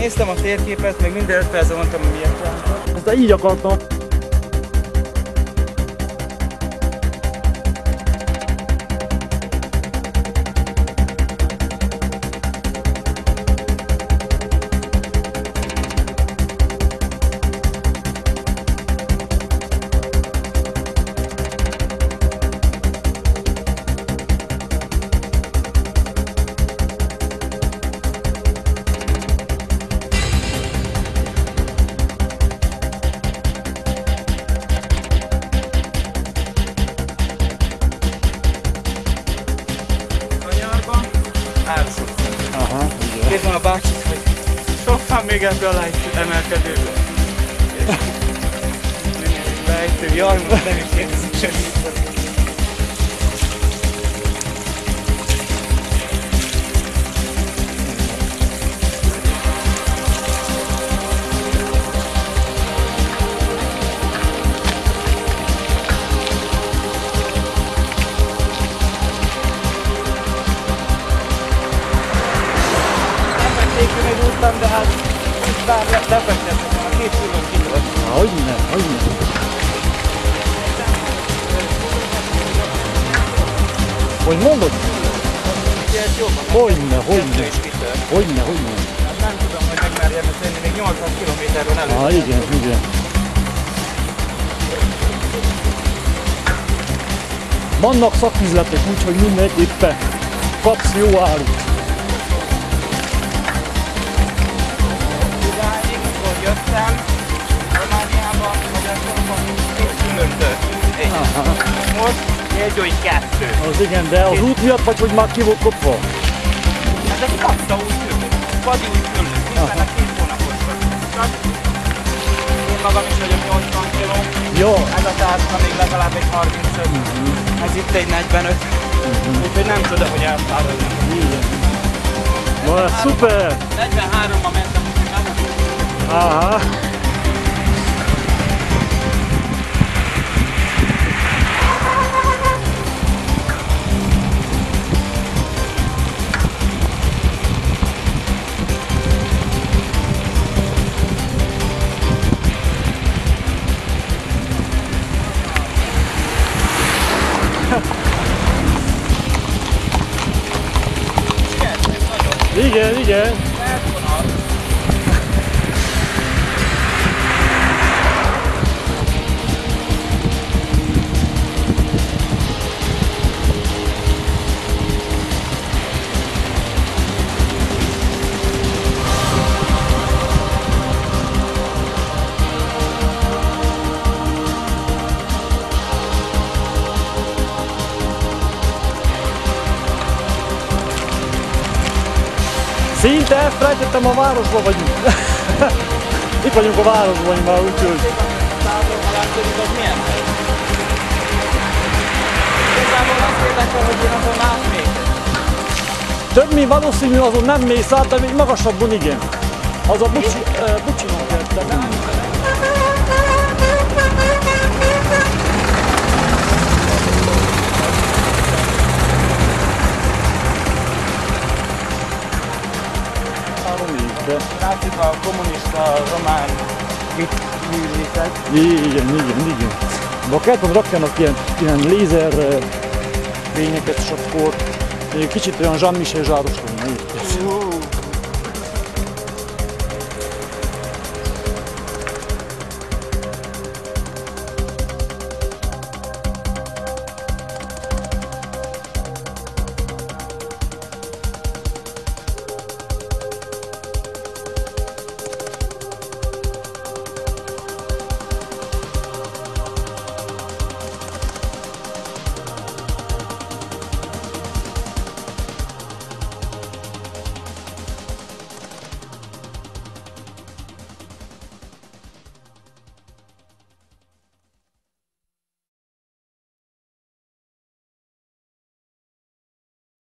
Néztem a térképet, meg minden 5 percben mondtam, hogy miért csináltam. Ezt így akartam. Nézd a bácsit, hogy sokkal még ebből a lejtő emelkedőből. Lejtő, jarmot nem is érzik semmit. De hát itt bár lefektettem, a két szülőn kitoltam. Hogyne, hogyne. Hogy mondod? Hogyne, hogyne. Hogyne, hogyne. Nem tudom, hogy megmerjem ezt lenni, még 80 kilométerről előtt. Ah, igen, igen. Vannak szaküzletek úgy, hogy mindenképpen kapsz jó árut. Romániában, Magyarországon egy. Most egy kettő. Az igen, de az út miatt vagy, hogy már ki volt kopva? Hát ez kapta úgy külön. Vadi úgy külön. Minden a 2 hónapos vagyok. Én magam is vagyok 80 kiló. Jó. Ez a tárca még legalább egy 35. Ez itt egy 45. Úgyhogy nem tudom, hogy elfáradnak. Na, szuper! 43-ban mentem. Aha. Igen, igen. Szinte elfelejtettem, a városban vagyunk. Itt vagyunk a városban már, úgyhogy... Több mi valószínű azon nem mész át, de még magasabban igen. Az a bucsinak értem. Látszik a kommunista román művészet. Igen, igen, igen. De a kertben rakjanak ilyen lézer fényeket, és akkor kicsit olyan Jean-Michel Zsárosról.